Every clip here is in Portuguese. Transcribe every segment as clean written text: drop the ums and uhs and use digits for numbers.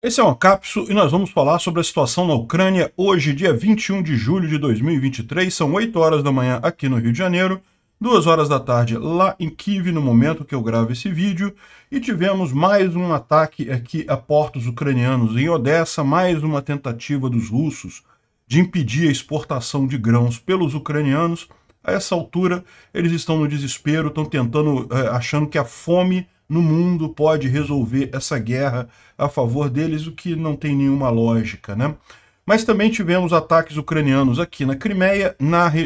Esse é o Ancapsu e nós vamos falar sobre a situação na Ucrânia hoje, dia 21 de julho de 2023, são 8 horas da manhã aqui no Rio de Janeiro, 2 horas da tarde lá em Kiev, no momento que eu gravo esse vídeo, e tivemos mais um ataque aqui a portos ucranianos em Odessa, mais uma tentativa dos russos de impedir a exportação de grãos pelos ucranianos. A essa altura, eles estão no desespero, estão tentando, achando que a fome no mundo pode resolver essa guerra a favor deles, o que não tem nenhuma lógica, né? Mas também tivemos ataques ucranianos aqui na Crimeia,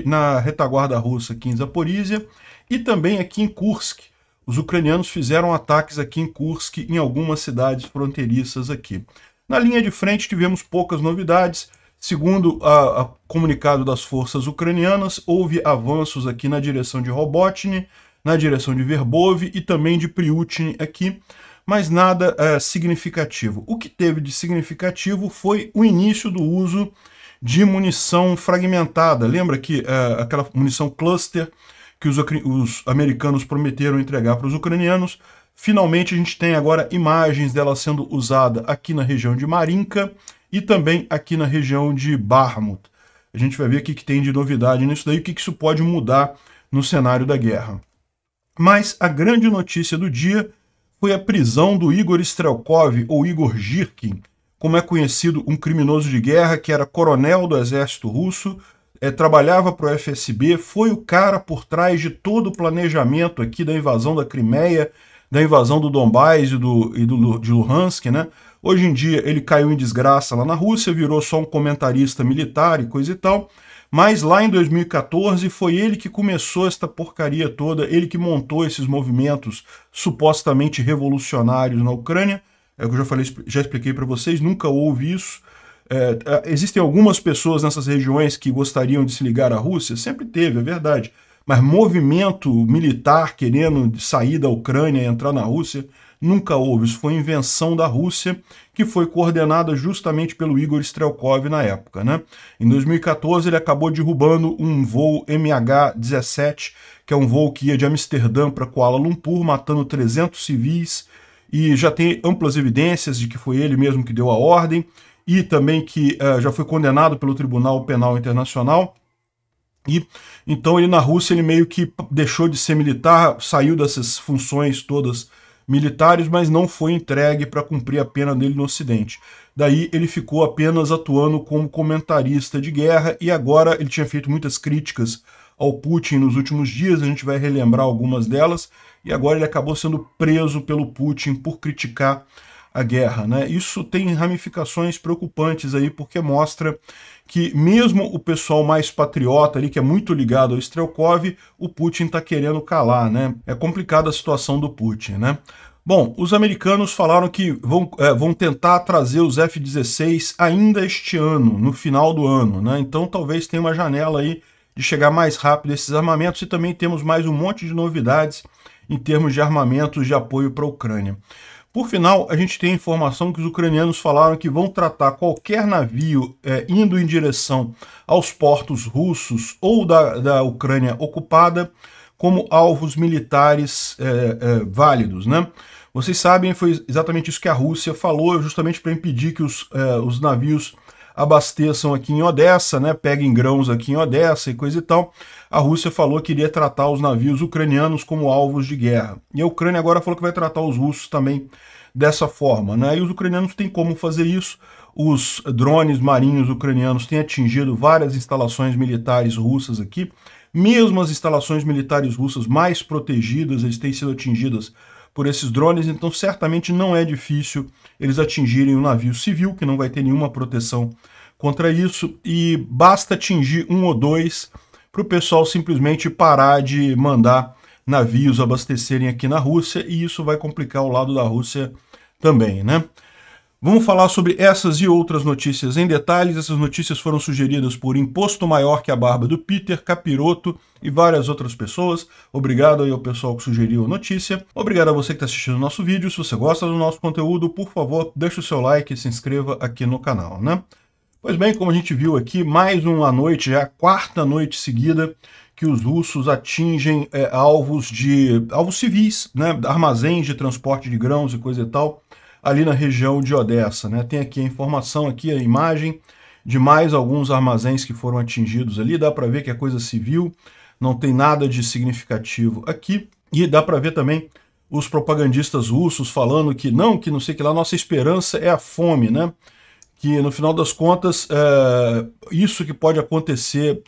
na retaguarda russa aqui em Zaporísia e também aqui em Kursk. Os ucranianos fizeram ataques aqui em Kursk, em algumas cidades fronteiriças aqui. Na linha de frente tivemos poucas novidades. Segundo o comunicado das forças ucranianas, houve avanços aqui na direção de Robotyne, na direção de Verbove e também de Pryiutne aqui, mas nada significativo. O que teve de significativo foi o início do uso de munição fragmentada. Lembra que aquela munição cluster que os americanos prometeram entregar para os ucranianos? Finalmente a gente tem agora imagens dela sendo usada aqui na região de Marinka e também aqui na região de Bakhmut. A gente vai ver o que tem de novidade nisso daí, o que isso pode mudar no cenário da guerra. Mas a grande notícia do dia foi a prisão do Igor Strelkov, ou Igor Girkin, como é conhecido, um criminoso de guerra que era coronel do exército russo, trabalhava para o FSB, foi o cara por trás de todo o planejamento aqui da invasão da Crimeia, da invasão do Dombás e de Luhansk, né? Hoje em dia ele caiu em desgraça lá na Rússia, virou só um comentarista militar e coisa e tal, mas lá em 2014 foi ele que começou esta porcaria toda, ele que montou esses movimentos supostamente revolucionários na Ucrânia. É o que eu já falei, já expliquei para vocês, nunca houve isso. Existem algumas pessoas nessas regiões que gostariam de se ligar à Rússia, sempre teve, é verdade, mas movimento militar querendo sair da Ucrânia e entrar na Rússia, nunca houve. Isso foi invenção da Rússia, que foi coordenada justamente pelo Igor Strelkov na época, né? Em 2014, ele acabou derrubando um voo MH17, que é um voo que ia de Amsterdã para Kuala Lumpur, matando 300 civis, e já tem amplas evidências de que foi ele mesmo que deu a ordem, e também que já foi condenado pelo Tribunal Penal Internacional. E então ele na Rússia ele meio que deixou de ser militar, saiu dessas funções todas militares, mas não foi entregue para cumprir a pena dele no Ocidente. Daí ele ficou apenas atuando como comentarista de guerra e agora ele tinha feito muitas críticas ao Putin nos últimos dias, a gente vai relembrar algumas delas, e agora ele acabou sendo preso pelo Putin por criticar a guerra, né? Isso tem ramificações preocupantes aí, porque mostra que mesmo o pessoal mais patriota ali, que é muito ligado ao Strelkov, o Putin tá querendo calar, né? É complicada a situação do Putin, né? Bom, os americanos falaram que vão tentar trazer os F-16 ainda este ano, no final do ano, né? Então talvez tenha uma janela aí de chegar mais rápido esses armamentos, e também temos mais um monte de novidades em termos de armamentos de apoio para a Ucrânia. Por final, a gente tem informação que os ucranianos falaram que vão tratar qualquer navio indo em direção aos portos russos ou da Ucrânia ocupada como alvos militares válidos, né? Vocês sabem, foi exatamente isso que a Rússia falou, justamente para impedir que os navios abasteçam aqui em Odessa, né? Peguem grãos aqui em Odessa e coisa e tal. A Rússia falou que iria tratar os navios ucranianos como alvos de guerra. E a Ucrânia agora falou que vai tratar os russos também dessa forma, né? E os ucranianos têm como fazer isso. Os drones marinhos ucranianos têm atingido várias instalações militares russas aqui. Mesmo as instalações militares russas mais protegidas, eles têm sido atingidas por esses drones, então certamente não é difícil eles atingirem um navio civil, que não vai ter nenhuma proteção contra isso, e basta atingir um ou dois para o pessoal simplesmente parar de mandar navios abastecerem aqui na Rússia, e isso vai complicar o lado da Rússia também, né? Vamos falar sobre essas e outras notícias em detalhes. Essas notícias foram sugeridas por Imposto Maior que a Barba do Peter, Capiroto e várias outras pessoas. Obrigado aí ao pessoal que sugeriu a notícia. Obrigado a você que está assistindo o nosso vídeo. Se você gosta do nosso conteúdo, por favor, deixa o seu like e se inscreva aqui no canal, né? Pois bem, como a gente viu aqui, mais uma noite, já a quarta noite seguida, que os russos atingem alvos civis, né? Armazéns de transporte de grãos e coisa e tal, ali na região de Odessa, né? Tem aqui a informação, aqui a imagem de mais alguns armazéns que foram atingidos ali. Dá para ver que é coisa civil, não tem nada de significativo aqui. E dá para ver também os propagandistas russos falando que não sei o que lá, nossa esperança é a fome, né? Que no final das contas, isso que pode acontecer,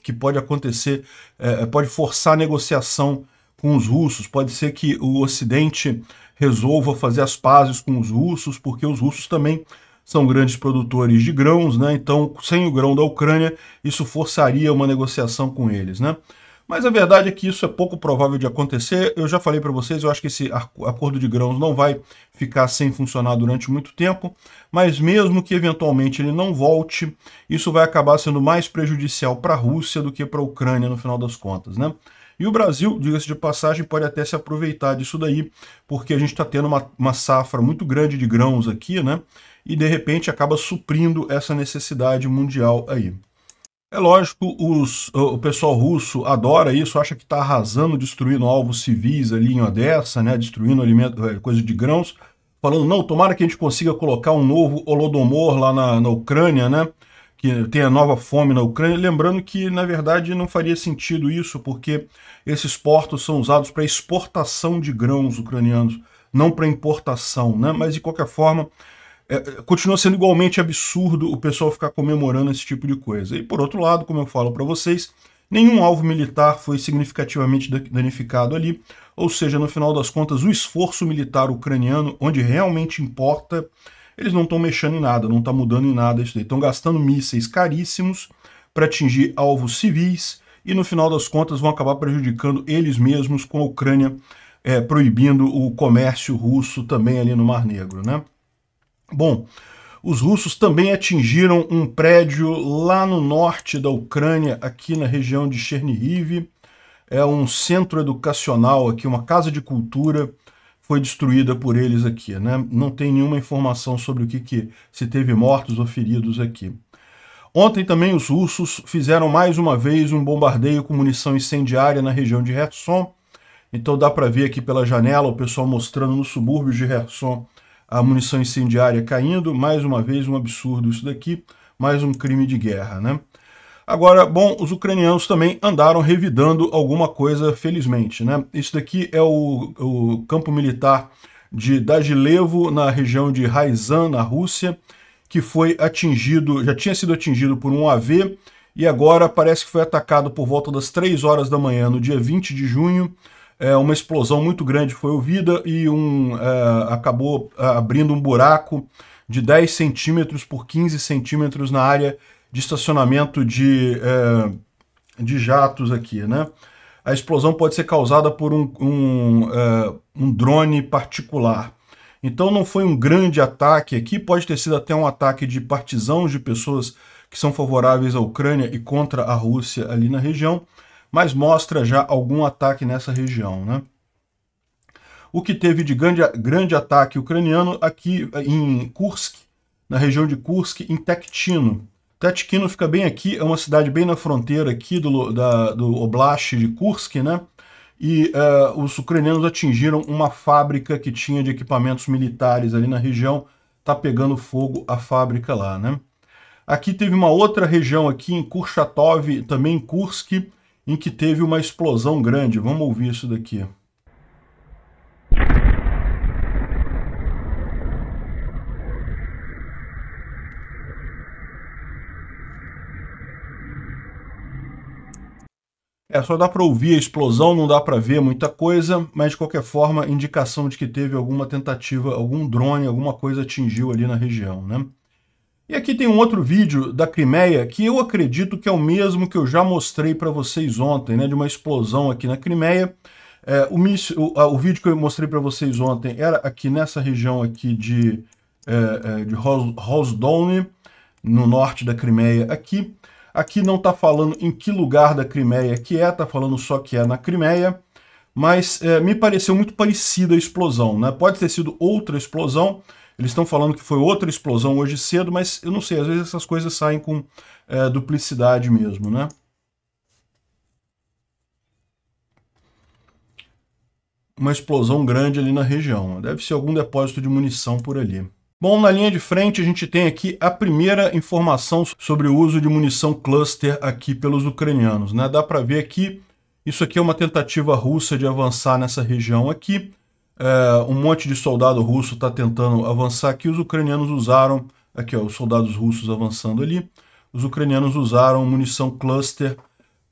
pode forçar a negociação com os russos, pode ser que o Ocidente resolva fazer as pazes com os russos, porque os russos também são grandes produtores de grãos, né? Então, sem o grão da Ucrânia, isso forçaria uma negociação com eles, né? Mas a verdade é que isso é pouco provável de acontecer. Eu já falei para vocês, eu acho que esse acordo de grãos não vai ficar sem funcionar durante muito tempo, mas mesmo que eventualmente ele não volte, isso vai acabar sendo mais prejudicial para a Rússia do que para a Ucrânia no final das contas, né? E o Brasil, diga-se de passagem, pode até se aproveitar disso daí, porque a gente está tendo uma safra muito grande de grãos aqui, né? E de repente acaba suprindo essa necessidade mundial aí. É lógico, o pessoal russo adora isso, acha que está arrasando, destruindo alvos civis ali em Odessa, né? Destruindo alimento, coisa de grãos, falando, não, tomara que a gente consiga colocar um novo Holodomor lá na Ucrânia, né? Que tem a nova fome na Ucrânia, lembrando que, na verdade, não faria sentido isso, porque esses portos são usados para exportação de grãos ucranianos, não para importação, né? Mas, de qualquer forma, continua sendo igualmente absurdo o pessoal ficar comemorando esse tipo de coisa. E, por outro lado, como eu falo para vocês, nenhum alvo militar foi significativamente danificado ali, ou seja, no final das contas, o esforço militar ucraniano, onde realmente importa, eles não estão mexendo em nada, não está mudando em nada isso daí. Estão gastando mísseis caríssimos para atingir alvos civis e, no final das contas, vão acabar prejudicando eles mesmos com a Ucrânia, proibindo o comércio russo também ali no Mar Negro, né? Bom, os russos também atingiram um prédio lá no norte da Ucrânia, aqui na região de Chernihiv. É um centro educacional aqui, uma casa de cultura, foi destruída por eles aqui, né? Não tem nenhuma informação sobre o que se teve mortos ou feridos aqui. Ontem também os russos fizeram mais uma vez um bombardeio com munição incendiária na região de Kherson. Então dá para ver aqui pela janela o pessoal mostrando nos subúrbios de Kherson a munição incendiária caindo. Mais uma vez um absurdo isso daqui, mais um crime de guerra, né? Agora, bom, os ucranianos também andaram revidando alguma coisa, felizmente, né? Isso daqui é o campo militar de Dagilevo, na região de Ryazan, na Rússia, que foi atingido, já tinha sido atingido por um AV, e agora parece que foi atacado por volta das 3 horas da manhã, no dia 20 de junho. Uma explosão muito grande foi ouvida e acabou abrindo um buraco de 10 centímetros por 15 centímetros na área de estacionamento de jatos aqui, né? A explosão pode ser causada por um drone particular. Então não foi um grande ataque aqui, pode ter sido até um ataque de partisãos, de pessoas que são favoráveis à Ucrânia e contra a Rússia ali na região, mas mostra já algum ataque nessa região, né? O que teve de grande ataque ucraniano aqui em Kursk, na região de Kursk, em Tektino. Tetkino fica bem aqui, é uma cidade bem na fronteira aqui do Oblast de Kursk, né? E os ucranianos atingiram uma fábrica que tinha de equipamentos militares ali na região, tá pegando fogo a fábrica lá, né? Aqui teve uma outra região aqui em Kurchatov, também em Kursk, em que teve uma explosão grande. Vamos ouvir isso daqui. Só dá para ouvir a explosão, não dá para ver muita coisa, mas de qualquer forma, indicação de que teve alguma tentativa, algum drone, alguma coisa atingiu ali na região, né? E aqui tem um outro vídeo da Crimeia, que eu acredito que é o mesmo que eu já mostrei para vocês ontem, né? De uma explosão aqui na Crimeia. O vídeo que eu mostrei para vocês ontem era aqui nessa região aqui de Rozdolny, no norte da Crimeia aqui. Aqui não está falando em que lugar da Crimeia que é, está falando só que é na Crimeia, mas me pareceu muito parecida a explosão, né? Pode ter sido outra explosão, eles estão falando que foi outra explosão hoje cedo, mas eu não sei, às vezes essas coisas saem com duplicidade mesmo, né? Uma explosão grande ali na região, deve ser algum depósito de munição por ali. Bom, na linha de frente a gente tem aqui a primeira informação sobre o uso de munição cluster aqui pelos ucranianos, né? Dá para ver aqui, isso aqui é uma tentativa russa de avançar nessa região aqui. Um monte de soldado russo está tentando avançar aqui. Os ucranianos usaram, aqui ó, os soldados russos avançando ali. Os ucranianos usaram munição cluster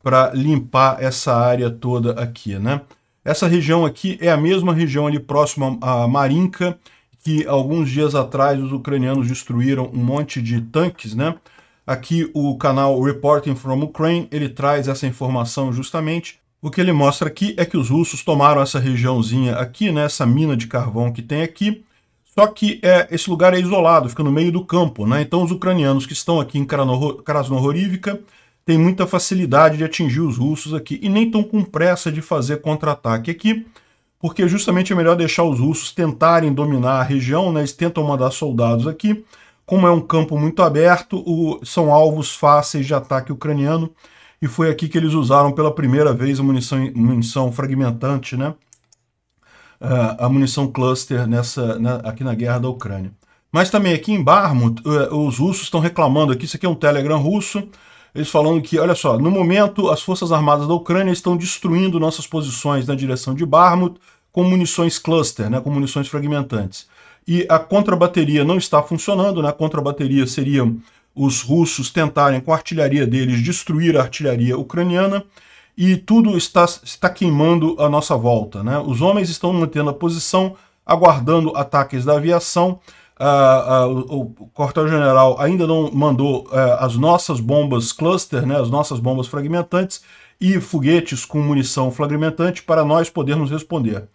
para limpar essa área toda aqui, né? Essa região aqui é a mesma região ali próxima à Marinka, que alguns dias atrás os ucranianos destruíram um monte de tanques, né? Aqui o canal Reporting from Ukraine, ele traz essa informação justamente. O que ele mostra aqui é que os russos tomaram essa regiãozinha aqui, né? Essa mina de carvão que tem aqui. Só que esse lugar é isolado, fica no meio do campo, né? Então os ucranianos que estão aqui em Krasnohorivka têm muita facilidade de atingir os russos aqui e nem estão com pressa de fazer contra-ataque aqui, porque justamente é melhor deixar os russos tentarem dominar a região, né? Eles tentam mandar soldados aqui. Como é um campo muito aberto, são alvos fáceis de ataque ucraniano, e foi aqui que eles usaram pela primeira vez a munição fragmentante, né? A munição cluster aqui na guerra da Ucrânia. Mas também aqui em Bakhmut, os russos estão reclamando aqui, isso aqui é um Telegram russo, eles falando que, olha só, no momento as forças armadas da Ucrânia estão destruindo nossas posições na direção de Bakhmut com munições cluster, né, com munições fragmentantes. E a contrabateria não está funcionando, né, a contrabateria seria os russos tentarem com a artilharia deles destruir a artilharia ucraniana e tudo está queimando à nossa volta, né. Os homens estão mantendo a posição, aguardando ataques da aviação. O quartel-general ainda não mandou as nossas bombas cluster, né, as nossas bombas fragmentantes e foguetes com munição fragmentante para nós podermos responder.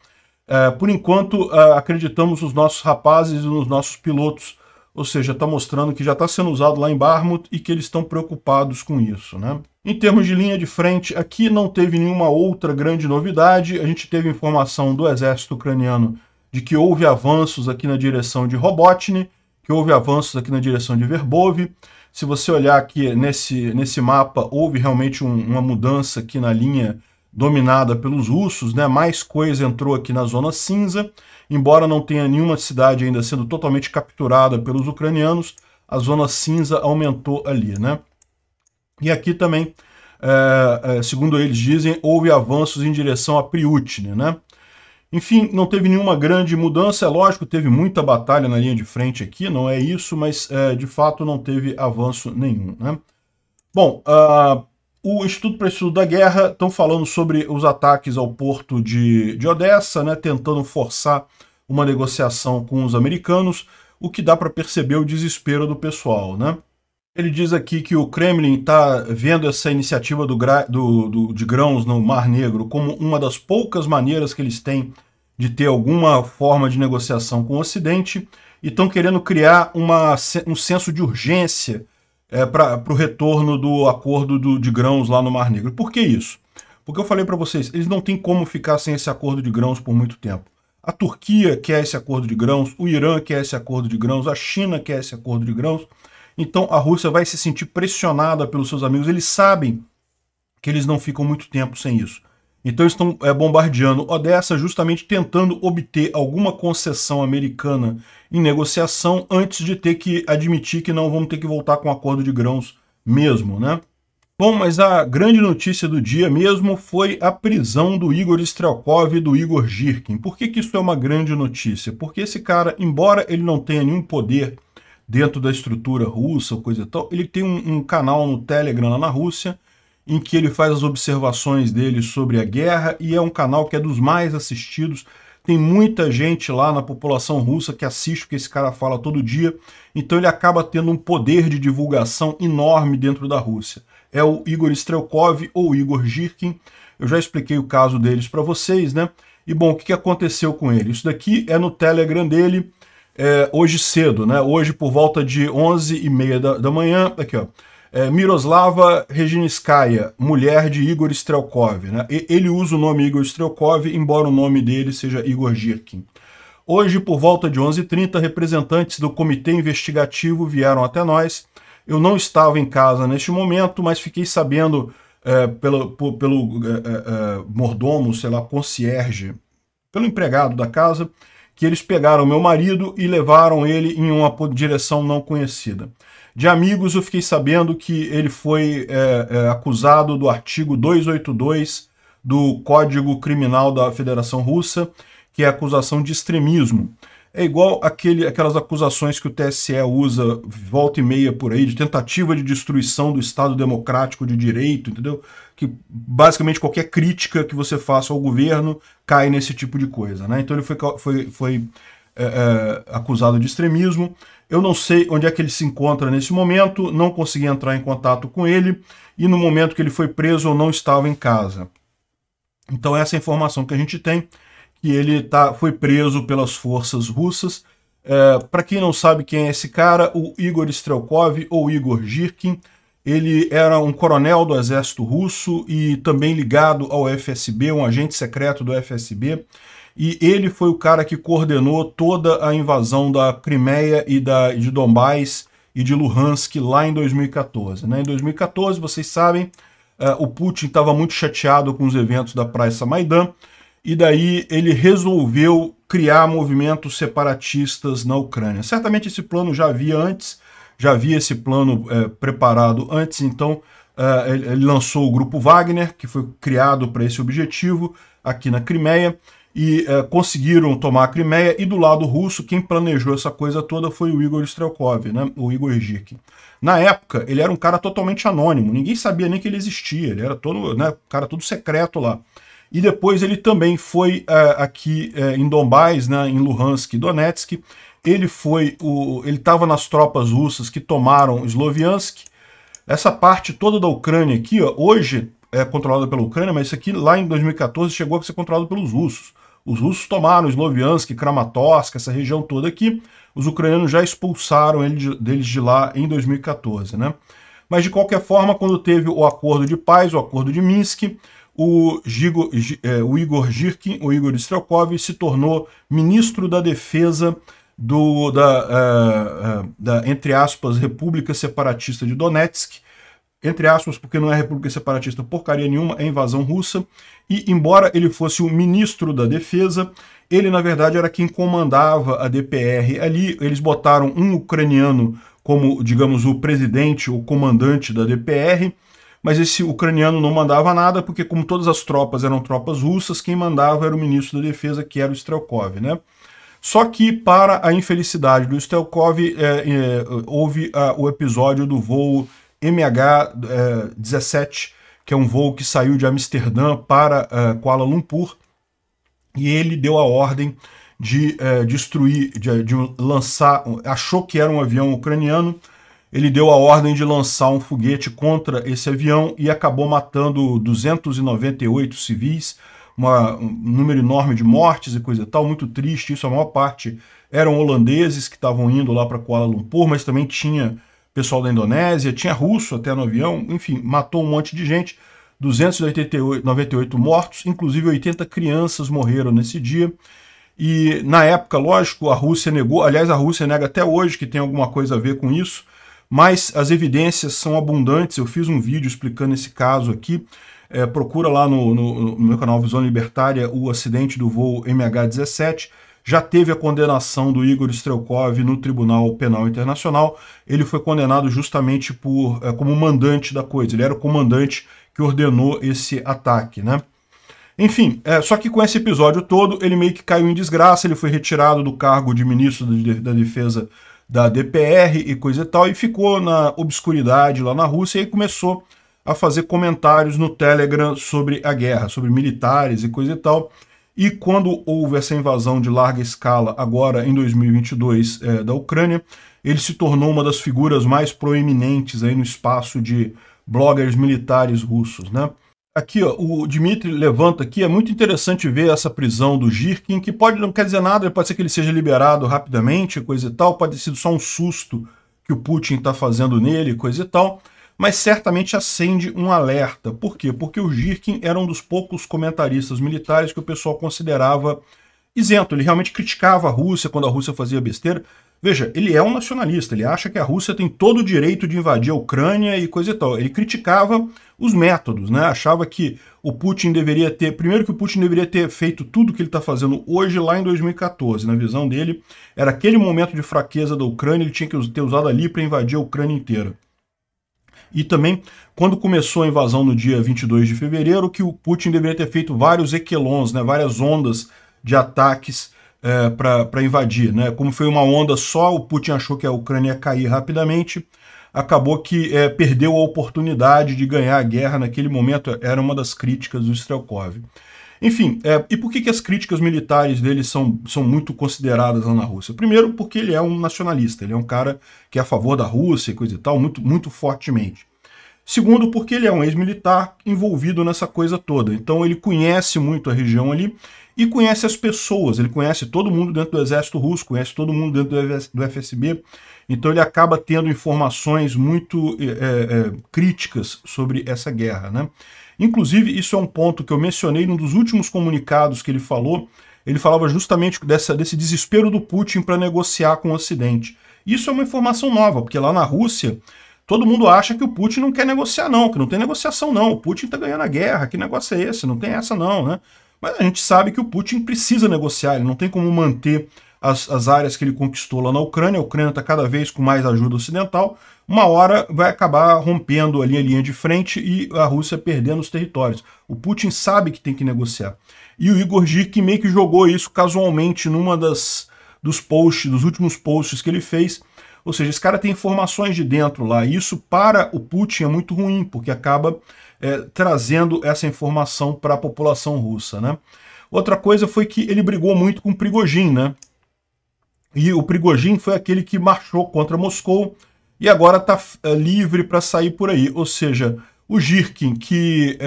Por enquanto, acreditamos nos nossos rapazes e nos nossos pilotos, ou seja, está mostrando que já está sendo usado lá em Bakhmut e que eles estão preocupados com isso, né? Em termos de linha de frente, aqui não teve nenhuma outra grande novidade. A gente teve informação do exército ucraniano de que houve avanços aqui na direção de Robotyne, que houve avanços aqui na direção de Verbove. Se você olhar aqui nesse mapa, houve realmente uma mudança aqui na linha dominada pelos russos, né? Mais coisa entrou aqui na zona cinza, embora não tenha nenhuma cidade ainda sendo totalmente capturada pelos ucranianos, a zona cinza aumentou ali, né? E aqui também, segundo eles dizem, houve avanços em direção a Pryiutne, né? Enfim, não teve nenhuma grande mudança, é lógico, teve muita batalha na linha de frente aqui, não é isso, mas de fato não teve avanço nenhum, né? Bom, o Instituto para Estudo da Guerra estão falando sobre os ataques ao porto de Odessa, né, tentando forçar uma negociação com os americanos, o que dá para perceber o desespero do pessoal, né? Ele diz aqui que o Kremlin está vendo essa iniciativa de grãos no Mar Negro como uma das poucas maneiras que eles têm de ter alguma forma de negociação com o Ocidente e estão querendo criar um senso de urgência para o retorno do acordo de grãos lá no Mar Negro. Por que isso? Porque eu falei para vocês, eles não têm como ficar sem esse acordo de grãos por muito tempo. A Turquia quer esse acordo de grãos, o Irã quer esse acordo de grãos, a China quer esse acordo de grãos. Então a Rússia vai se sentir pressionada pelos seus amigos. Eles sabem que eles não ficam muito tempo sem isso. Então eles estão bombardeando Odessa, justamente tentando obter alguma concessão americana em negociação antes de ter que admitir que não vamos ter que voltar com o acordo de grãos mesmo, né? Bom, mas a grande notícia do dia mesmo foi a prisão do Igor Strelkov e do Igor Girkin. Por que que isso é uma grande notícia? Porque esse cara, embora ele não tenha nenhum poder dentro da estrutura russa, coisa e tal, ele tem um canal no Telegram lá na Rússia, em que ele faz as observações dele sobre a guerra, e é um canal que é dos mais assistidos, tem muita gente lá na população russa que assiste o que esse cara fala todo dia, então ele acaba tendo um poder de divulgação enorme dentro da Rússia. É o Igor Strelkov ou Igor Girkin, eu já expliquei o caso deles para vocês, né? E bom, o que aconteceu com ele? Isso daqui é no Telegram dele, hoje cedo, né? Hoje por volta de 11h30 da manhã, aqui ó, Miroslava Reginskaya, mulher de Igor Strelkov, né? Ele usa o nome Igor Strelkov, embora o nome dele seja Igor Girkin. Hoje por volta de 11h30, representantes do comitê investigativo vieram até nós. Eu não estava em casa neste momento, mas fiquei sabendo pelo mordomo, sei lá, concierge, pelo empregado da casa, que eles pegaram meu marido e levaram ele em uma direção não conhecida. De amigos, eu fiquei sabendo que ele foi acusado do artigo 282 do Código Criminal da Federação Russa, que é a acusação de extremismo. É igual aquelas acusações que o TSE usa volta e meia por aí, de tentativa de destruição do Estado Democrático de Direito, entendeu? Que basicamente qualquer crítica que você faça ao governo cai nesse tipo de coisa, né? Então ele foi acusado de extremismo. Eu não sei onde é que ele se encontra nesse momento, não consegui entrar em contato com ele, e no momento que ele foi preso eu não estava em casa. Então essa é a informação que a gente tem, que ele foi preso pelas forças russas. Para quem não sabe quem é esse cara, o Igor Strelkov, ou Igor Girkin, ele era um coronel do exército russo e também ligado ao FSB, um agente secreto do FSB, e ele foi o cara que coordenou toda a invasão da Crimeia e de Dombás e de Luhansk lá em 2014. Né? Em 2014, vocês sabem, o Putin estava muito chateado com os eventos da Praça Maidan, e daí ele resolveu criar movimentos separatistas na Ucrânia. Certamente esse plano já havia antes, já havia esse plano preparado antes, então ele lançou o grupo Wagner, que foi criado para esse objetivo aqui na Crimeia, e conseguiram tomar a Crimeia, e do lado russo quem planejou essa coisa toda foi o Igor Strelkov, né? O Igor Girkin. Na época ele era um cara totalmente anônimo, ninguém sabia nem que ele existia, ele era todo, né, um cara todo secreto lá. E depois ele também foi aqui em Dombás, né, em Luhansk e Donetsk. Ele estava nas tropas russas que tomaram Sloviansk. Essa parte toda da Ucrânia aqui, ó, hoje é controlada pela Ucrânia, mas isso aqui lá em 2014 chegou a ser controlado pelos russos. Os russos tomaram Sloviansk, Kramatorsk, essa região toda aqui. Os ucranianos já expulsaram deles de lá em 2014. Né? Mas de qualquer forma, quando teve o acordo de paz, o acordo de Minsk, o Igor Girkin, o Igor Strelkov, se tornou ministro da defesa da, entre aspas, República Separatista de Donetsk, entre aspas, porque não é República Separatista porcaria nenhuma, é invasão russa, e embora ele fosse o ministro da defesa, ele na verdade era quem comandava a DPR ali. Eles botaram um ucraniano como, digamos, o presidente, o comandante da DPR, mas esse ucraniano não mandava nada, porque como todas as tropas eram tropas russas, quem mandava era o ministro da defesa, que era o Strelkov, né? Só que, para a infelicidade do Strelkov, houve o episódio do voo MH17, que é um voo que saiu de Amsterdã para Kuala Lumpur, e ele deu a ordem de destruir, de lançar, achou que era um avião ucraniano. Ele deu a ordem de lançar um foguete contra esse avião e acabou matando 298 civis, um número enorme de mortes e coisa e tal, muito triste. Isso, a maior parte eram holandeses que estavam indo lá para Kuala Lumpur, mas também tinha pessoal da Indonésia, tinha russo até no avião, enfim, matou um monte de gente. 298 mortos, inclusive 80 crianças morreram nesse dia. E na época, lógico, a Rússia negou, aliás, a Rússia nega até hoje que tem alguma coisa a ver com isso, mas as evidências são abundantes. Eu fiz um vídeo explicando esse caso aqui, procura lá no meu canal Visão Libertária o acidente do voo MH17, já teve a condenação do Igor Strelkov no Tribunal Penal Internacional. Ele foi condenado justamente como mandante da coisa, ele era o comandante que ordenou esse ataque, né? Enfim, só que com esse episódio todo ele meio que caiu em desgraça, ele foi retirado do cargo de ministro da defesa da DPR e coisa e tal, e ficou na obscuridade lá na Rússia, e aí começou a fazer comentários no Telegram sobre a guerra, sobre militares e coisa e tal. E quando houve essa invasão de larga escala, agora em 2022, da Ucrânia, ele se tornou uma das figuras mais proeminentes aí no espaço de bloggers militares russos, né? Aqui, ó, o Dmitry levanta aqui, é muito interessante ver essa prisão do Girkin, que não quer dizer nada, pode ser que ele seja liberado rapidamente, coisa e tal, pode ter sido só um susto que o Putin está fazendo nele, coisa e tal, mas certamente acende um alerta. Por quê? Porque o Girkin era um dos poucos comentaristas militares que o pessoal considerava isento, ele realmente criticava a Rússia quando a Rússia fazia besteira, Veja, ele é um nacionalista, ele acha que a Rússia tem todo o direito de invadir a Ucrânia e coisa e tal. Ele criticava os métodos, né? Achava que o Putin deveria ter... Primeiro que o Putin deveria ter feito tudo que ele está fazendo hoje lá em 2014. Na visão dele, era aquele momento de fraqueza da Ucrânia, ele tinha que ter usado ali para invadir a Ucrânia inteira. E também, quando começou a invasão no dia 22 de fevereiro, que o Putin deveria ter feito vários equelons, né? Várias ondas de ataques para invadir, né? Como foi uma onda só, o Putin achou que a Ucrânia ia cair rapidamente, acabou que perdeu a oportunidade de ganhar a guerra naquele momento, era uma das críticas do Strelkov. Enfim, e por que, que as críticas militares dele são muito consideradas lá na Rússia? Primeiro, porque ele é um nacionalista, ele é um cara que é a favor da Rússia e coisa e tal, muito, muito fortemente. Segundo, porque ele é um ex-militar envolvido nessa coisa toda. Então ele conhece muito a região ali e conhece as pessoas. Ele conhece todo mundo dentro do exército russo, conhece todo mundo dentro do FSB. Então ele acaba tendo informações muito críticas sobre essa guerra, né? Inclusive, isso é um ponto que eu mencionei num dos últimos comunicados que ele falou. Ele falava justamente desse desespero do Putin para negociar com o Ocidente. Isso é uma informação nova, porque lá na Rússia... Todo mundo acha que o Putin não quer negociar não, que não tem negociação não, o Putin tá ganhando a guerra, que negócio é esse? Não tem essa não, né? Mas a gente sabe que o Putin precisa negociar, ele não tem como manter as áreas que ele conquistou lá na Ucrânia, a Ucrânia tá cada vez com mais ajuda ocidental, uma hora vai acabar rompendo ali a linha de frente e a Rússia perdendo os territórios. O Putin sabe que tem que negociar. E o Igor Girkin meio que jogou isso casualmente numa dos últimos posts que ele fez. Ou seja, esse cara tem informações de dentro lá. E isso para o Putin é muito ruim, porque acaba trazendo essa informação para a população russa, né? Outra coisa foi que ele brigou muito com o Prigozhin, né? E o Prigozhin foi aquele que marchou contra Moscou e agora está livre para sair por aí. Ou seja, o Girkin, que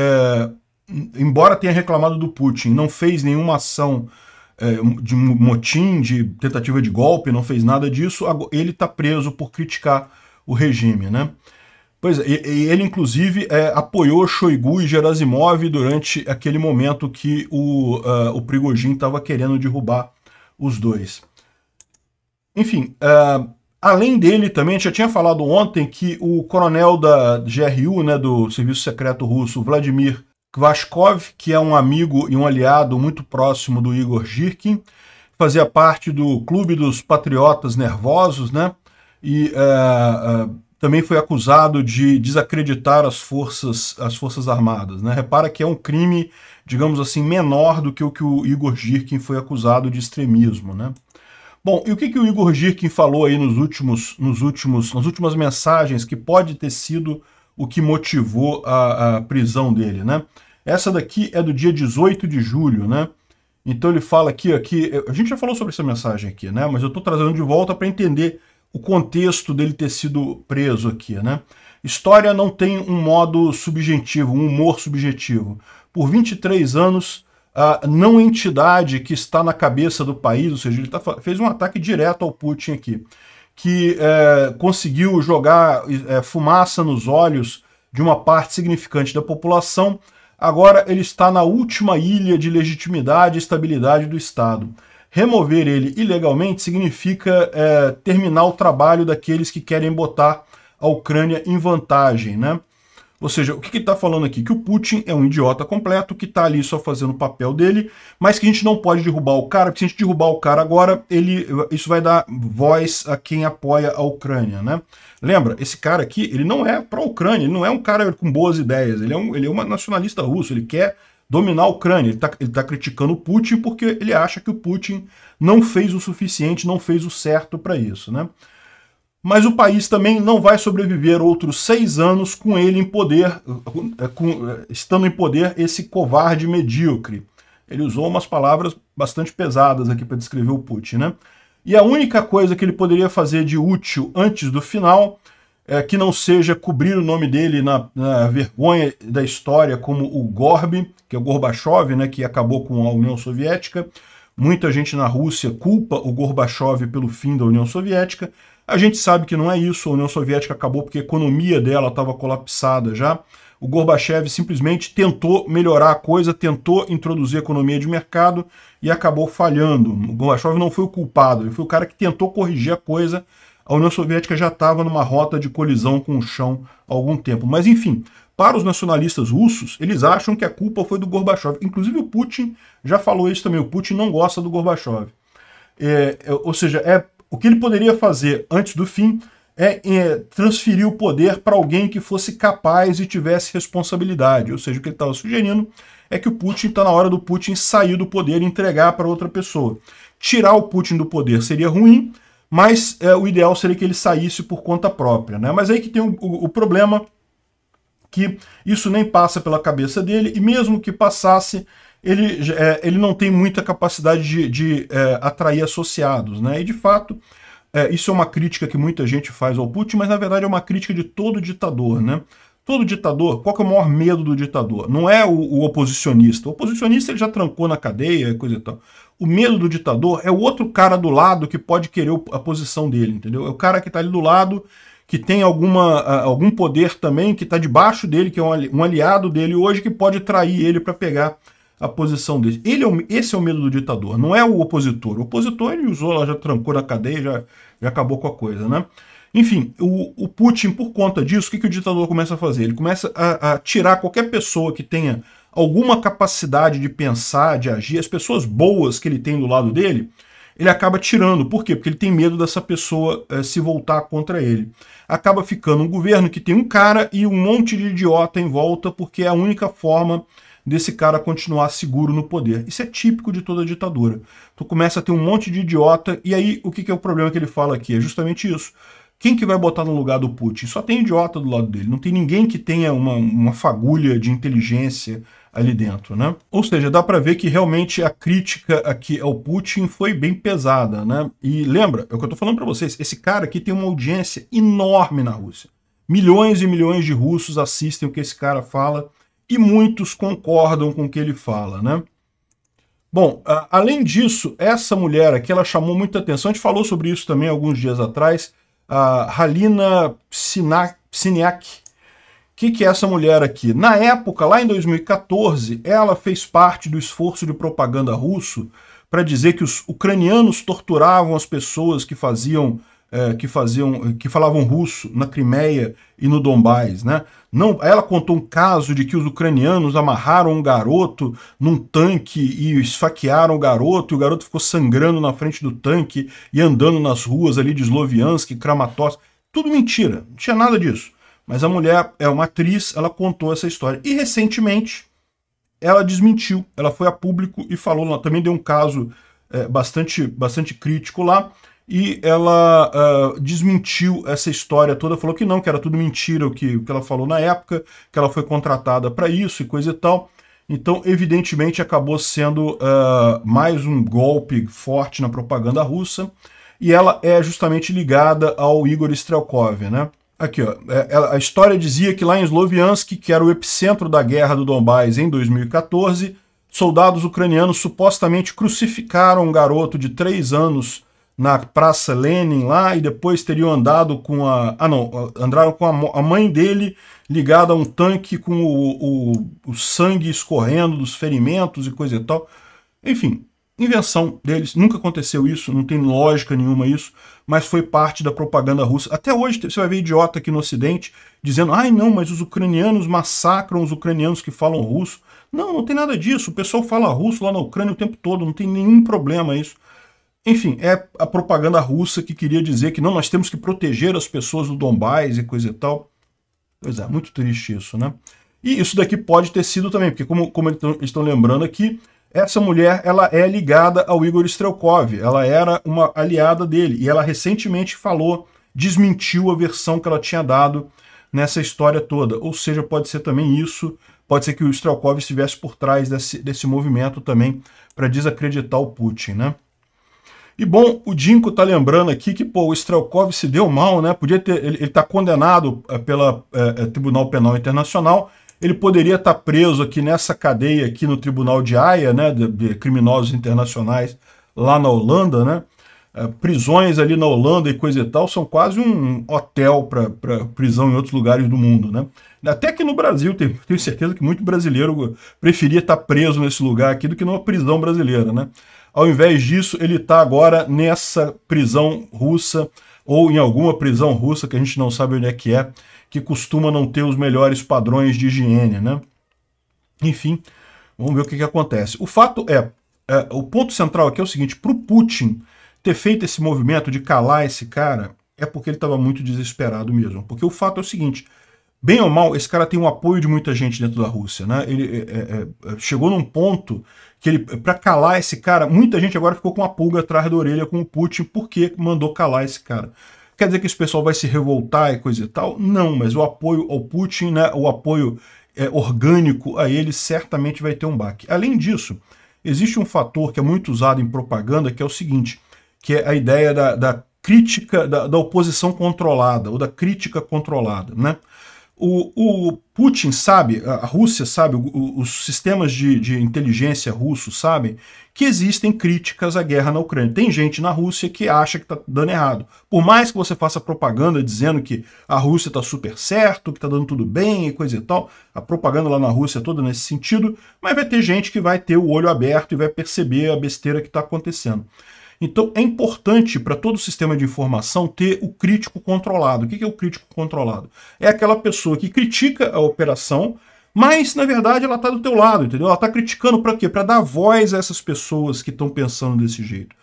embora tenha reclamado do Putin, não fez nenhuma ação de motim, de tentativa de golpe, não fez nada disso, ele está preso por criticar o regime, né? Pois é, ele inclusive apoiou Shoigu e Gerasimov durante aquele momento que o Prigozhin estava querendo derrubar os dois. Enfim, além dele também, já tinha falado ontem que o coronel da GRU, né, do Serviço Secreto Russo, Vladimir Kvashkov, que é um amigo e um aliado muito próximo do Igor Girkin, fazia parte do Clube dos Patriotas Nervosos, né? E também foi acusado de desacreditar as forças armadas, né? Repara que é um crime, digamos assim, menor do que o que o Igor Girkin foi acusado de extremismo, né? Bom, e o que o Igor Girkin falou aí nas últimas mensagens que pode ter sido o que motivou a prisão dele, né? Essa daqui é do dia 18 de julho, né? Então ele fala aqui, a gente já falou sobre essa mensagem aqui, né? Mas eu estou trazendo de volta para entender o contexto dele ter sido preso aqui, né? História não tem um modo subjetivo, um humor subjetivo. Por 23 anos, a não entidade que está na cabeça do país, ou seja, ele fez um ataque direto ao Putin aqui, que conseguiu jogar fumaça nos olhos de uma parte significante da população, agora ele está na última ilha de legitimidade e estabilidade do Estado. Remover ele ilegalmente significa terminar o trabalho daqueles que querem botar a Ucrânia em vantagem, né? Ou seja, o que ele está falando aqui? Que o Putin é um idiota completo, que está ali só fazendo o papel dele, mas que a gente não pode derrubar o cara, porque se a gente derrubar o cara agora, isso vai dar voz a quem apoia a Ucrânia, né? Lembra, esse cara aqui, ele não é pró-Ucrânia, ele não é um cara com boas ideias, ele é um nacionalista russo, ele quer dominar a Ucrânia, ele tá criticando o Putin porque ele acha que o Putin não fez o suficiente, não fez o certo para isso, né? Mas o país também não vai sobreviver outros 6 anos com ele em poder, estando em poder esse covarde medíocre. Ele usou umas palavras bastante pesadas aqui para descrever o Putin, né? E a única coisa que ele poderia fazer de útil antes do final, que não seja cobrir o nome dele na vergonha da história como o Gorb, que é o Gorbachev, né, que acabou com a União Soviética. Muita gente na Rússia culpa o Gorbachev pelo fim da União Soviética. A gente sabe que não é isso, a União Soviética acabou porque a economia dela estava colapsada já, o Gorbachev simplesmente tentou melhorar a coisa, tentou introduzir a economia de mercado e acabou falhando. O Gorbachev não foi o culpado, ele foi o cara que tentou corrigir a coisa. A União Soviética já estava numa rota de colisão com o chão há algum tempo. Mas, enfim, para os nacionalistas russos, eles acham que a culpa foi do Gorbachev. Inclusive o Putin já falou isso também, o Putin não gosta do Gorbachev. Ou seja, o que ele poderia fazer antes do fim é transferir o poder para alguém que fosse capaz e tivesse responsabilidade. Ou seja, o que ele estava sugerindo é que o Putin está na hora do Putin sair do poder e entregar para outra pessoa. Tirar o Putin do poder seria ruim, mas o ideal seria que ele saísse por conta própria, né? Mas aí que tem o problema, que isso nem passa pela cabeça dele, e mesmo que passasse, ele não tem muita capacidade de atrair associados, né? E de fato, isso é uma crítica que muita gente faz ao Putin, mas na verdade é uma crítica de todo ditador, né? Todo ditador, qual que é o maior medo do ditador? Não é o oposicionista. O oposicionista ele já trancou na cadeia, coisa e tal. O medo do ditador é o outro cara do lado que pode querer a posição dele, entendeu? É o cara que está ali do lado, que tem algum poder também, que está debaixo dele, que é um aliado dele hoje, que pode trair ele para pegar a posição dele. Esse é o medo do ditador, não é o opositor. O opositor ele usou, ela já trancou na cadeia, já acabou com a coisa, né? Enfim, o Putin, por conta disso, o que o ditador começa a fazer? Ele começa a tirar qualquer pessoa que tenha alguma capacidade de pensar, de agir, as pessoas boas que ele tem do lado dele, ele acaba tirando. Por quê? Porque ele tem medo dessa pessoa se voltar contra ele. Acaba ficando um governo que tem um cara e um monte de idiota em volta, porque é a única forma desse cara continuar seguro no poder. Isso é típico de toda ditadura. Tu começa a ter um monte de idiota, e aí o que é o problema que ele fala aqui? É justamente isso. Quem que vai botar no lugar do Putin? Só tem idiota do lado dele, não tem ninguém que tenha uma fagulha de inteligência ali dentro, né? Ou seja, dá para ver que realmente a crítica aqui ao Putin foi bem pesada, né? E lembra, é o que eu tô falando para vocês, esse cara aqui tem uma audiência enorme na Rússia. Milhões e milhões de russos assistem o que esse cara fala e muitos concordam com o que ele fala, né? Bom, além disso, essa mulher aqui, ela chamou muita atenção, a gente falou sobre isso também alguns dias atrás, a Halina Siniak. Que é essa mulher aqui? Na época, lá em 2014, ela fez parte do esforço de propaganda russo para dizer que os ucranianos torturavam as pessoas que falavam russo na Crimeia e no Dombás, né? Não, ela contou um caso de que os ucranianos amarraram um garoto num tanque e esfaquearam o garoto, e o garoto ficou sangrando na frente do tanque e andando nas ruas ali de Sloviansk, Kramatorsk. Tudo mentira, não tinha nada disso. Mas a mulher é uma atriz, ela contou essa história. E recentemente ela desmentiu, ela foi a público e falou, ela também deu um caso bastante crítico lá, e ela desmentiu essa história toda, falou que não, que era tudo mentira o que ela falou na época, que ela foi contratada para isso e coisa e tal. Então, evidentemente, acabou sendo mais um golpe forte na propaganda russa, e ela é justamente ligada ao Igor Strelkov, né? Aqui, ó, a história dizia que lá em Sloviansk, que era o epicentro da guerra do Donbás em 2014, soldados ucranianos supostamente crucificaram um garoto de 3 anos na Praça Lenin lá, e depois teriam andado com a mãe dele ligada a um tanque com o sangue escorrendo dos ferimentos e coisa e tal. Enfim, invenção deles, nunca aconteceu isso, não tem lógica nenhuma isso, mas foi parte da propaganda russa. Até hoje você vai ver idiota aqui no Ocidente dizendo, ai não, mas os ucranianos massacram os ucranianos que falam russo. Não, não tem nada disso, o pessoal fala russo lá na Ucrânia o tempo todo, não tem nenhum problema isso. Enfim, é a propaganda russa que queria dizer que não, nós temos que proteger as pessoas do Donbás e coisa e tal. Pois é, muito triste isso, né? E isso daqui pode ter sido também, porque como eles estão lembrando aqui, essa mulher ela é ligada ao Igor Strelkov, ela era uma aliada dele, e ela recentemente falou, desmentiu a versão que ela tinha dado nessa história toda. Ou seja, pode ser também isso, pode ser que o Strelkov estivesse por trás desse movimento também para desacreditar o Putin, né? E bom, o Dinko tá lembrando aqui que, pô, o Strelkov se deu mal, né? Ele tá condenado pela Tribunal Penal Internacional, ele poderia estar preso aqui nessa cadeia aqui no Tribunal de Haia, né, de criminosos internacionais lá na Holanda, né? prisões ali na Holanda e coisa e tal são quase um hotel para prisão em outros lugares do mundo, né? Até que no Brasil, tenho certeza que muito brasileiro preferia estar preso nesse lugar aqui do que numa prisão brasileira, né? Ao invés disso, ele está agora nessa prisão russa ou em alguma prisão russa que a gente não sabe onde é, que costuma não ter os melhores padrões de higiene, né? Enfim, vamos ver o que que acontece. O fato é o ponto central aqui é o seguinte: para o Putin ter feito esse movimento de calar esse cara é porque ele estava muito desesperado mesmo. Porque o fato é o seguinte: bem ou mal, esse cara tem um apoio de muita gente dentro da Rússia, né? Ele chegou num ponto que ele, para calar esse cara, muita gente agora ficou com uma pulga atrás da orelha com o Putin porque mandou calar esse cara. Quer dizer que esse pessoal vai se revoltar e coisa e tal? Não, mas o apoio ao Putin, né, o apoio orgânico a ele certamente vai ter um baque. Além disso, existe um fator que é muito usado em propaganda, que é o seguinte, que é a ideia da crítica, da oposição controlada, ou da crítica controlada, né? O Putin sabe, a Rússia sabe, os sistemas de inteligência russos sabem que existem críticas à guerra na Ucrânia. Tem gente na Rússia que acha que está dando errado. Por mais que você faça propaganda dizendo que a Rússia está super certo, que está dando tudo bem e coisa e tal, a propaganda lá na Rússia é toda nesse sentido, mas vai ter gente que vai ter o olho aberto e vai perceber a besteira que está acontecendo. Então é importante para todo o sistema de informação ter o crítico controlado. O que é o crítico controlado? É aquela pessoa que critica a operação, mas na verdade ela está do teu lado, entendeu? Ela está criticando para quê? Para dar voz a essas pessoas que estão pensando desse jeito.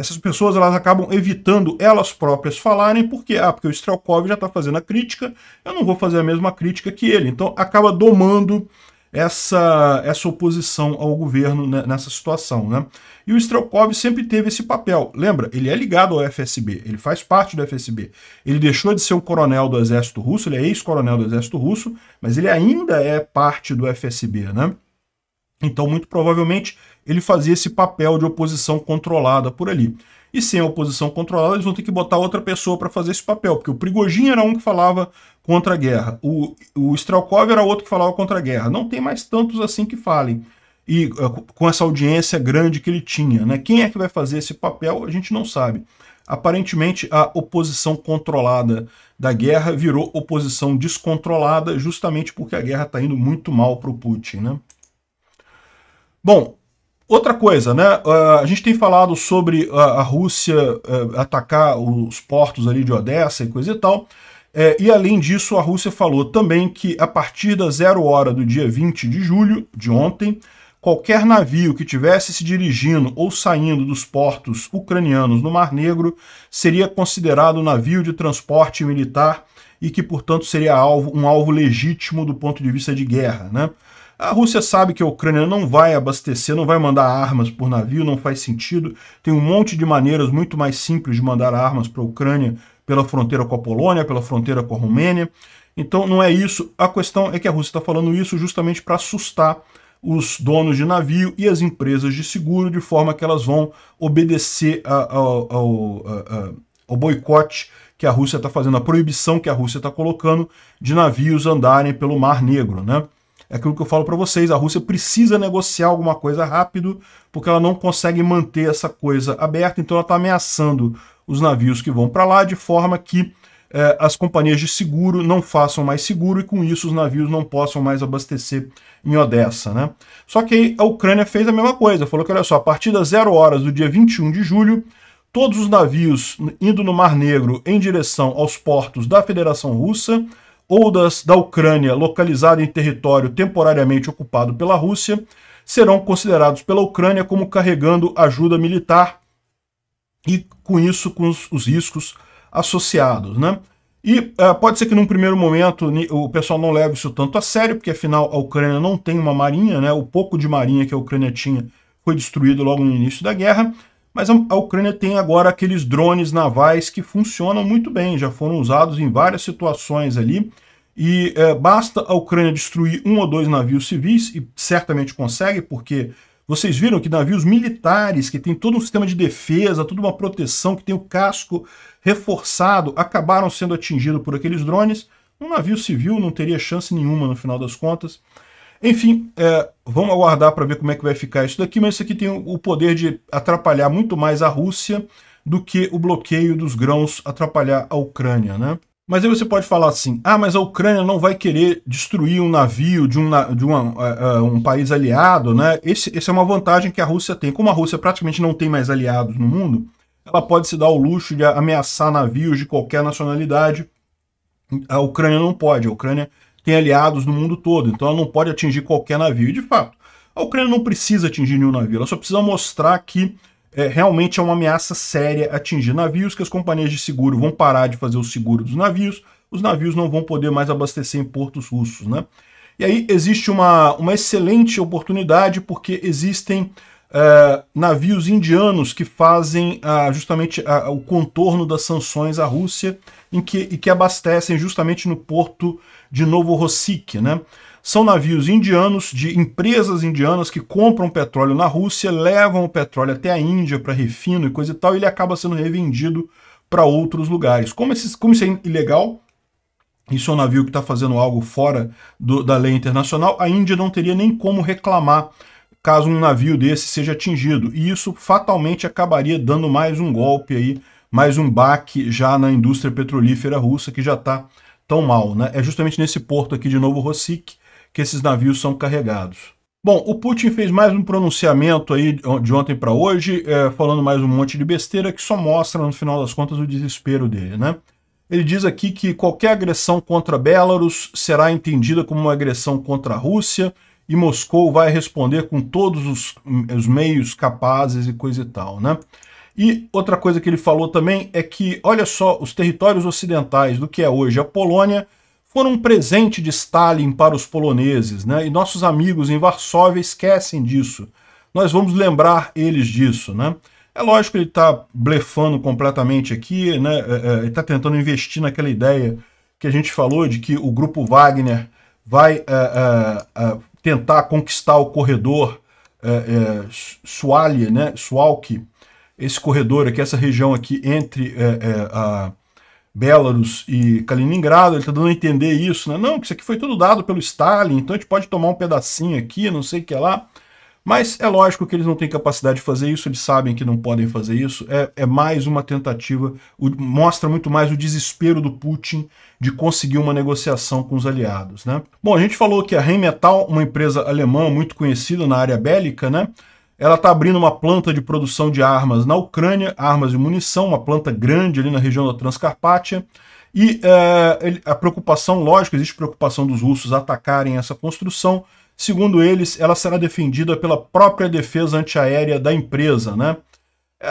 Essas pessoas, elas acabam evitando elas próprias falarem, porque, porque o Strelkov já está fazendo a crítica, eu não vou fazer a mesma crítica que ele. Então acaba domando essa oposição ao governo, né, nessa situação, né? E o Strelkov sempre teve esse papel. Lembra, ele é ligado ao FSB, ele faz parte do FSB. Ele deixou de ser um coronel do exército russo, ele é ex-coronel do exército russo, mas ele ainda é parte do FSB, né? Então, muito provavelmente, ele fazia esse papel de oposição controlada por ali. E sem a oposição controlada, eles vão ter que botar outra pessoa para fazer esse papel, porque o Prigozhin era um que falava contra a guerra, o Strelkov era outro que falava contra a guerra. Não tem mais tantos assim que falem, e com essa audiência grande que ele tinha, né? Quem é que vai fazer esse papel, a gente não sabe. Aparentemente, a oposição controlada da guerra virou oposição descontrolada, justamente porque a guerra está indo muito mal para o Putin, né? Bom, outra coisa, né? A gente tem falado sobre a Rússia atacar os portos ali de Odessa e coisa e tal. E além disso, a Rússia falou também que a partir da 0 hora do dia 20 de julho, de ontem, qualquer navio que tivesse se dirigindo ou saindo dos portos ucranianos no Mar Negro seria considerado navio de transporte militar e que, portanto, seria um alvo legítimo do ponto de vista de guerra, né? A Rússia sabe que a Ucrânia não vai abastecer, não vai mandar armas por navio, não faz sentido. Tem um monte de maneiras muito mais simples de mandar armas para a Ucrânia, pela fronteira com a Polônia, pela fronteira com a Romênia. Então não é isso. A questão é que a Rússia está falando isso justamente para assustar os donos de navio e as empresas de seguro, de forma que elas vão obedecer ao boicote que a Rússia está fazendo, a proibição que a Rússia está colocando de navios andarem pelo Mar Negro, né? É aquilo que eu falo para vocês, a Rússia precisa negociar alguma coisa rápido, porque ela não consegue manter essa coisa aberta, então ela está ameaçando os navios que vão para lá, de forma que as companhias de seguro não façam mais seguro, e com isso os navios não possam mais abastecer em Odessa, né? Só que aí a Ucrânia fez a mesma coisa, falou que, olha só, a partir das 0 horas do dia 21 de julho, todos os navios indo no Mar Negro em direção aos portos da Federação Russa, ou da Ucrânia, localizada em território temporariamente ocupado pela Rússia, serão considerados pela Ucrânia como carregando ajuda militar, e com isso, com os riscos associados, né? E pode ser que num primeiro momento o pessoal não leve isso tanto a sério, porque afinal a Ucrânia não tem uma marinha, né? O pouco de marinha que a Ucrânia tinha foi destruído logo no início da guerra, mas a Ucrânia tem agora aqueles drones navais que funcionam muito bem, já foram usados em várias situações ali, e basta a Ucrânia destruir um ou dois navios civis, e certamente consegue, porque vocês viram que navios militares, que tem todo um sistema de defesa, toda uma proteção, que tem o casco reforçado, acabaram sendo atingidos por aqueles drones. Um navio civil não teria chance nenhuma no final das contas. Enfim, vamos aguardar para ver como é que vai ficar isso daqui, mas isso aqui tem o poder de atrapalhar muito mais a Rússia do que o bloqueio dos grãos atrapalhar a Ucrânia, né? Mas aí você pode falar assim, ah, mas a Ucrânia não vai querer destruir um navio de um país aliado, né? Essa é uma vantagem que a Rússia tem. Como a Rússia praticamente não tem mais aliados no mundo, ela pode se dar ao luxo de ameaçar navios de qualquer nacionalidade. A Ucrânia não pode. A Ucrânia tem aliados no mundo todo, então ela não pode atingir qualquer navio. E, de fato, a Ucrânia não precisa atingir nenhum navio, ela só precisa mostrar que realmente é uma ameaça séria atingir navios, que as companhias de seguro vão parar de fazer o seguro dos navios, os navios não vão poder mais abastecer em portos russos, né? E aí existe uma excelente oportunidade, porque existem navios indianos que fazem justamente o contorno das sanções à Rússia e que abastecem justamente no porto de Novorossiysk, né? São navios indianos, de empresas indianas que compram petróleo na Rússia, levam o petróleo até a Índia para refino e coisa e tal, e ele acaba sendo revendido para outros lugares. Como isso é ilegal, isso é um navio que está fazendo algo fora da lei internacional, a Índia não teria nem como reclamar caso um navio desse seja atingido. E isso fatalmente acabaria dando mais um golpe aí, mais um baque já na indústria petrolífera russa, que já está tão mal, né? É justamente nesse porto aqui de Novorossiysk que esses navios são carregados. Bom, o Putin fez mais um pronunciamento aí de ontem para hoje, falando mais um monte de besteira que só mostra, no final das contas, o desespero dele, né? Ele diz aqui que qualquer agressão contra Belarus será entendida como uma agressão contra a Rússia e Moscou vai responder com todos os meios capazes e coisa e tal, né? E outra coisa que ele falou também é que, olha só, os territórios ocidentais do que é hoje a Polônia foram um presente de Stalin para os poloneses, né? E nossos amigos em Varsóvia esquecem disso. Nós vamos lembrar eles disso, né? É lógico que ele está blefando completamente aqui, né? Ele está tentando investir naquela ideia que a gente falou de que o grupo Wagner vai tentar conquistar o corredor Suwalki, né? Suwalki, esse corredor aqui, essa região aqui entre a Belarus e Kaliningrado. Ele está dando a entender isso, né? Não, que isso aqui foi tudo dado pelo Stalin, então a gente pode tomar um pedacinho aqui, não sei o que lá. Mas é lógico que eles não têm capacidade de fazer isso, eles sabem que não podem fazer isso. É mais uma tentativa, mostra muito mais o desespero do Putin de conseguir uma negociação com os aliados, né? Bom, a gente falou que a Rheinmetall, uma empresa alemã muito conhecida na área bélica, né? Ela está abrindo uma planta de produção de armas na Ucrânia, armas e munição, uma planta grande ali na região da Transcarpátia. E a preocupação, lógico, existe preocupação dos russos atacarem essa construção. Segundo eles, ela será defendida pela própria defesa antiaérea da empresa, né?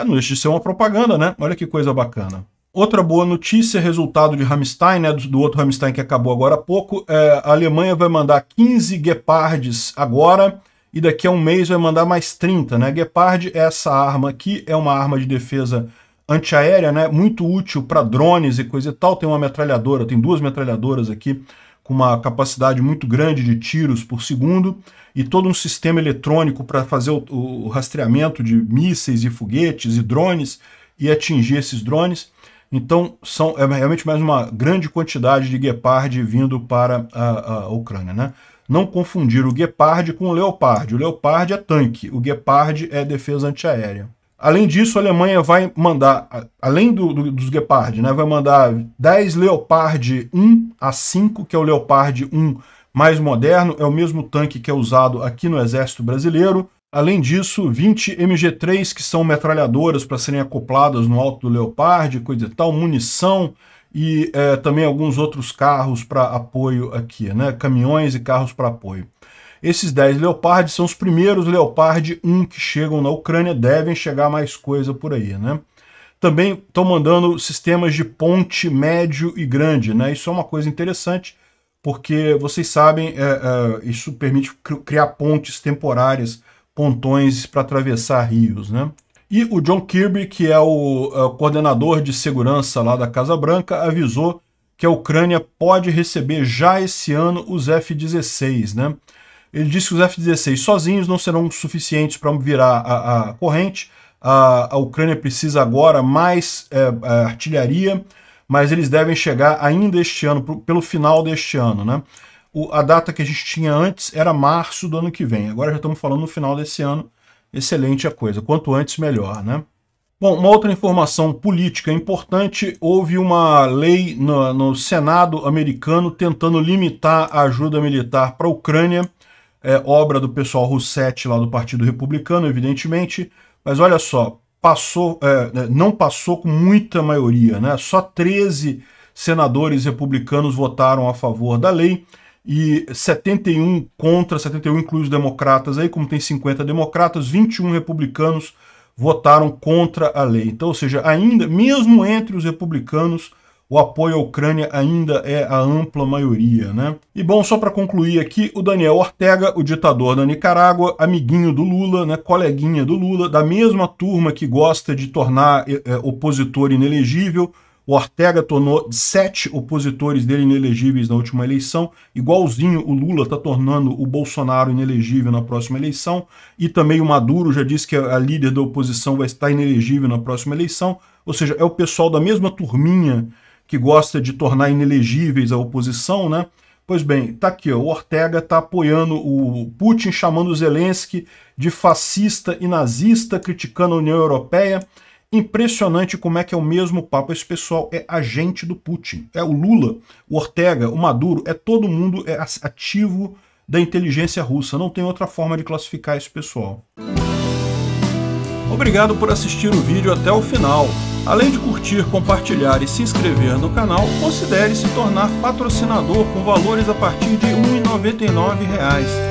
Não deixa de ser uma propaganda, né? Olha que coisa bacana. Outra boa notícia, resultado de Ramstein, né? Do outro Ramstein que acabou agora há pouco. A Alemanha vai mandar 15 Gepards agora, e daqui a um mês vai mandar mais 30, né? Gepard, essa arma aqui, é uma arma de defesa antiaérea, né? Muito útil para drones e coisa e tal. Tem uma metralhadora, tem duas metralhadoras aqui, com uma capacidade muito grande de tiros por segundo, e todo um sistema eletrônico para fazer o rastreamento de mísseis e foguetes e drones, e atingir esses drones. Então, é realmente mais uma grande quantidade de Gepard vindo para a Ucrânia, né? Não confundir o Gepard com o Leopard é tanque, o Gepard é defesa antiaérea. Além disso, a Alemanha vai mandar, além dos Gepard, né, vai mandar 10 Leopard 1A5, que é o Leopard 1 mais moderno, é o mesmo tanque que é usado aqui no Exército Brasileiro. Além disso, 20 MG3, que são metralhadoras para serem acopladas no alto do Leopard, coisa e tal, munição, e também alguns outros carros para apoio aqui, né? Caminhões e carros para apoio. Esses 10 Leopard são os primeiros Leopard 1 que chegam na Ucrânia, devem chegar mais coisa por aí, né? Também estão mandando sistemas de ponte médio e grande, né? Isso é uma coisa interessante, porque vocês sabem, isso permite criar pontes temporárias, pontões para atravessar rios, né? E o John Kirby, que é o coordenador de segurança lá da Casa Branca, avisou que a Ucrânia pode receber já esse ano os F-16, né? Ele disse que os F-16 sozinhos não serão suficientes para virar a corrente. A Ucrânia precisa agora mais artilharia, mas eles devem chegar ainda este ano, pelo final deste ano, né? A data que a gente tinha antes era março do ano que vem. Agora já estamos falando no final desse ano. Excelente a coisa, quanto antes melhor, né? Bom, uma outra informação política importante, houve uma lei no Senado americano tentando limitar a ajuda militar para a Ucrânia, obra do pessoal Russetti lá do Partido Republicano, evidentemente, mas olha só, não passou com muita maioria, né? Só 13 senadores republicanos votaram a favor da lei e 71 contra, 71 incluindo os democratas aí, como tem 50 democratas, 21 republicanos votaram contra a lei. Então, ou seja, ainda, mesmo entre os republicanos, o apoio à Ucrânia ainda é a ampla maioria, né? E bom, só para concluir aqui, o Daniel Ortega, o ditador da Nicarágua, amiguinho do Lula, né, coleguinha do Lula, da mesma turma que gosta de tornar opositor inelegível, o Ortega tornou 7 opositores dele inelegíveis na última eleição, igualzinho o Lula está tornando o Bolsonaro inelegível na próxima eleição, e também o Maduro já disse que a líder da oposição vai estar inelegível na próxima eleição, ou seja, é o pessoal da mesma turminha que gosta de tornar inelegíveis a oposição, né? Pois bem, tá aqui, ó, o Ortega tá apoiando o Putin, chamando o Zelensky de fascista e nazista, criticando a União Europeia. Impressionante como é que é o mesmo papo. Esse pessoal é agente do Putin. É o Lula, o Ortega, o Maduro, é todo mundo é ativo da inteligência russa. Não tem outra forma de classificar esse pessoal. Obrigado por assistir o vídeo até o final. Além de curtir, compartilhar e se inscrever no canal, considere se tornar patrocinador com valores a partir de R$ 1,99.